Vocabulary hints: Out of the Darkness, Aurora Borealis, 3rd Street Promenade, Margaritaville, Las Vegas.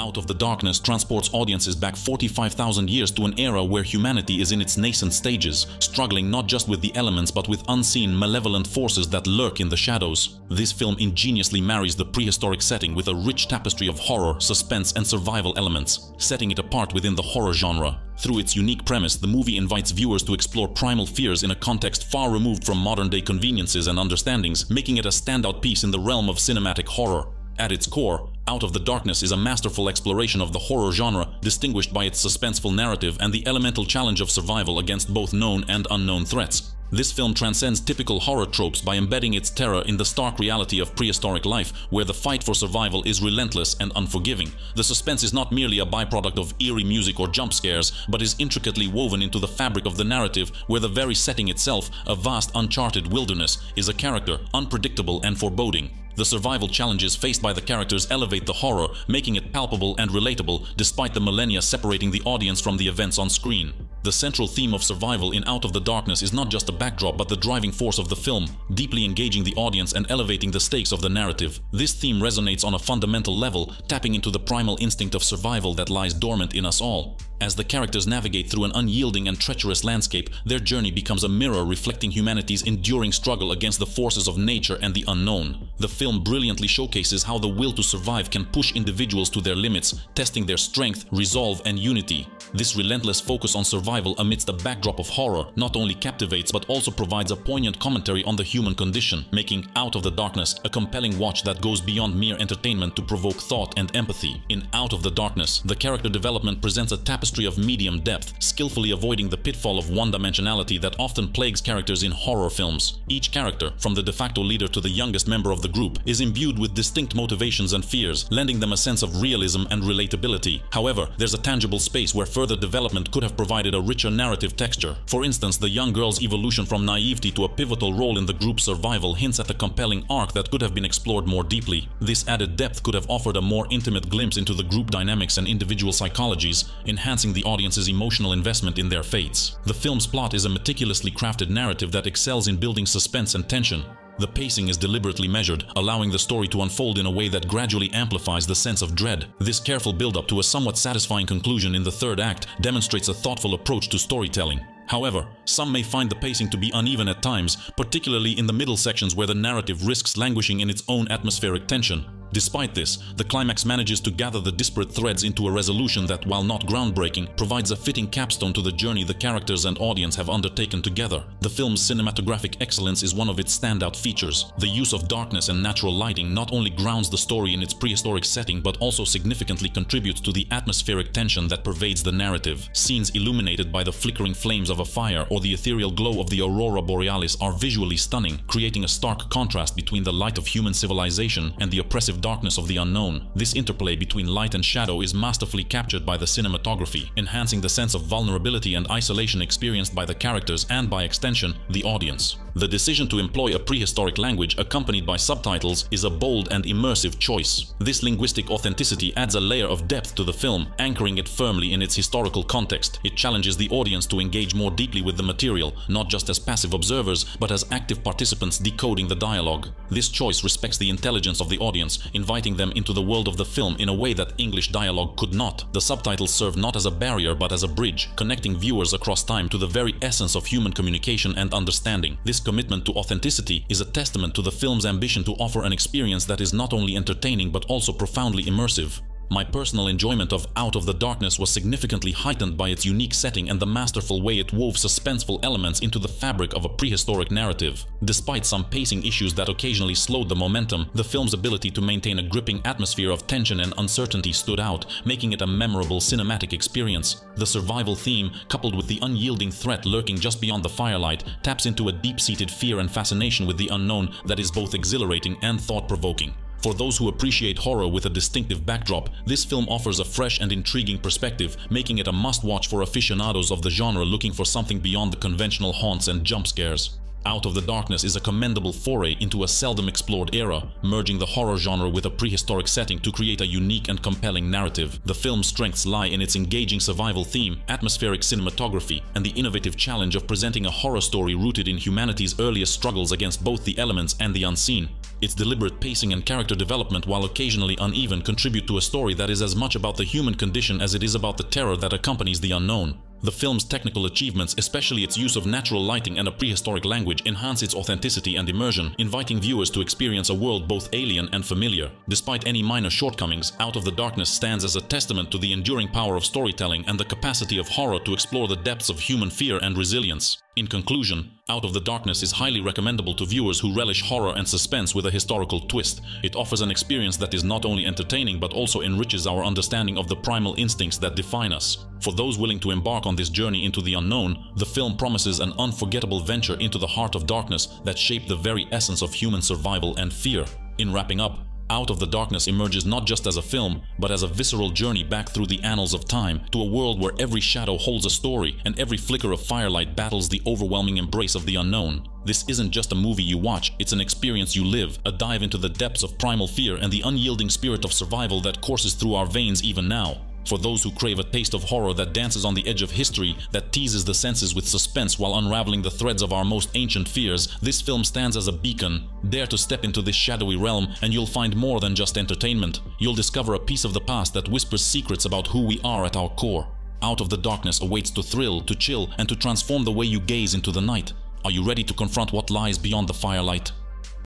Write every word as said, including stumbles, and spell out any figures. Out of the Darkness transports audiences back forty-five thousand years to an era where humanity is in its nascent stages, struggling not just with the elements but with unseen, malevolent forces that lurk in the shadows. This film ingeniously marries the prehistoric setting with a rich tapestry of horror, suspense and survival elements, setting it apart within the horror genre. Through its unique premise, the movie invites viewers to explore primal fears in a context far removed from modern-day conveniences and understandings, making it a standout piece in the realm of cinematic horror. At its core, Out of the Darkness is a masterful exploration of the horror genre, distinguished by its suspenseful narrative and the elemental challenge of survival against both known and unknown threats. This film transcends typical horror tropes by embedding its terror in the stark reality of prehistoric life, where the fight for survival is relentless and unforgiving. The suspense is not merely a byproduct of eerie music or jump scares, but is intricately woven into the fabric of the narrative, where the very setting itself, a vast uncharted wilderness, is a character, unpredictable and foreboding. The survival challenges faced by the characters elevate the horror, making it palpable and relatable despite the millennia separating the audience from the events on screen. The central theme of survival in Out of the Darkness is not just a backdrop but the driving force of the film, deeply engaging the audience and elevating the stakes of the narrative. This theme resonates on a fundamental level, tapping into the primal instinct of survival that lies dormant in us all. As the characters navigate through an unyielding and treacherous landscape, their journey becomes a mirror reflecting humanity's enduring struggle against the forces of nature and the unknown. The film brilliantly showcases how the will to survive can push individuals to their limits, testing their strength, resolve, and unity. This relentless focus on survival amidst a backdrop of horror not only captivates but also provides a poignant commentary on the human condition, making Out of the Darkness a compelling watch that goes beyond mere entertainment to provoke thought and empathy. In Out of the Darkness, the character development presents a tapestry of medium depth, skillfully avoiding the pitfall of one-dimensionality that often plagues characters in horror films. Each character, from the de facto leader to the youngest member of the group, is imbued with distinct motivations and fears, lending them a sense of realism and relatability. However, there's a tangible space where further development could have provided a richer narrative texture. For instance, the young girl's evolution from naivety to a pivotal role in the group's survival hints at a compelling arc that could have been explored more deeply. This added depth could have offered a more intimate glimpse into the group dynamics and individual psychologies, enhancing the audience's emotional investment in their fates. The film's plot is a meticulously crafted narrative that excels in building suspense and tension. The pacing is deliberately measured, allowing the story to unfold in a way that gradually amplifies the sense of dread. This careful build-up to a somewhat satisfying conclusion in the third act demonstrates a thoughtful approach to storytelling. However, some may find the pacing to be uneven at times, particularly in the middle sections where the narrative risks languishing in its own atmospheric tension. Despite this, the climax manages to gather the disparate threads into a resolution that, while not groundbreaking, provides a fitting capstone to the journey the characters and audience have undertaken together. The film's cinematographic excellence is one of its standout features. The use of darkness and natural lighting not only grounds the story in its prehistoric setting but also significantly contributes to the atmospheric tension that pervades the narrative. Scenes illuminated by the flickering flames of a fire or the ethereal glow of the Aurora Borealis are visually stunning, creating a stark contrast between the light of human civilization and the oppressive darkness of the unknown. This interplay between light and shadow is masterfully captured by the cinematography, enhancing the sense of vulnerability and isolation experienced by the characters and, by extension, the audience. The decision to employ a prehistoric language accompanied by subtitles is a bold and immersive choice. This linguistic authenticity adds a layer of depth to the film, anchoring it firmly in its historical context. It challenges the audience to engage more deeply with the material, not just as passive observers, but as active participants decoding the dialogue. This choice respects the intelligence of the audience, inviting them into the world of the film in a way that English dialogue could not. The subtitles serve not as a barrier but as a bridge, connecting viewers across time to the very essence of human communication and understanding. This commitment to authenticity is a testament to the film's ambition to offer an experience that is not only entertaining but also profoundly immersive. My personal enjoyment of Out of the Darkness was significantly heightened by its unique setting and the masterful way it wove suspenseful elements into the fabric of a prehistoric narrative. Despite some pacing issues that occasionally slowed the momentum, the film's ability to maintain a gripping atmosphere of tension and uncertainty stood out, making it a memorable cinematic experience. The survival theme, coupled with the unyielding threat lurking just beyond the firelight, taps into a deep-seated fear and fascination with the unknown that is both exhilarating and thought-provoking. For those who appreciate horror with a distinctive backdrop, this film offers a fresh and intriguing perspective, making it a must-watch for aficionados of the genre looking for something beyond the conventional haunts and jump scares. Out of the Darkness is a commendable foray into a seldom explored era, merging the horror genre with a prehistoric setting to create a unique and compelling narrative. The film's strengths lie in its engaging survival theme, atmospheric cinematography, and the innovative challenge of presenting a horror story rooted in humanity's earliest struggles against both the elements and the unseen. Its deliberate pacing and character development, while occasionally uneven, contribute to a story that is as much about the human condition as it is about the terror that accompanies the unknown. The film's technical achievements, especially its use of natural lighting and a prehistoric language, enhance its authenticity and immersion, inviting viewers to experience a world both alien and familiar. Despite any minor shortcomings, Out of the Darkness stands as a testament to the enduring power of storytelling and the capacity of horror to explore the depths of human fear and resilience. In conclusion, Out of the Darkness is highly recommendable to viewers who relish horror and suspense with a historical twist. It offers an experience that is not only entertaining but also enriches our understanding of the primal instincts that define us. For those willing to embark on this journey into the unknown, the film promises an unforgettable venture into the heart of darkness that shaped the very essence of human survival and fear. In wrapping up, Out of the Darkness emerges not just as a film, but as a visceral journey back through the annals of time, to a world where every shadow holds a story and every flicker of firelight battles the overwhelming embrace of the unknown. This isn't just a movie you watch, it's an experience you live, a dive into the depths of primal fear and the unyielding spirit of survival that courses through our veins even now. For those who crave a taste of horror that dances on the edge of history, that teases the senses with suspense while unraveling the threads of our most ancient fears, this film stands as a beacon. Dare to step into this shadowy realm and you'll find more than just entertainment. You'll discover a piece of the past that whispers secrets about who we are at our core. Out of the Darkness awaits to thrill, to chill, and to transform the way you gaze into the night. Are you ready to confront what lies beyond the firelight?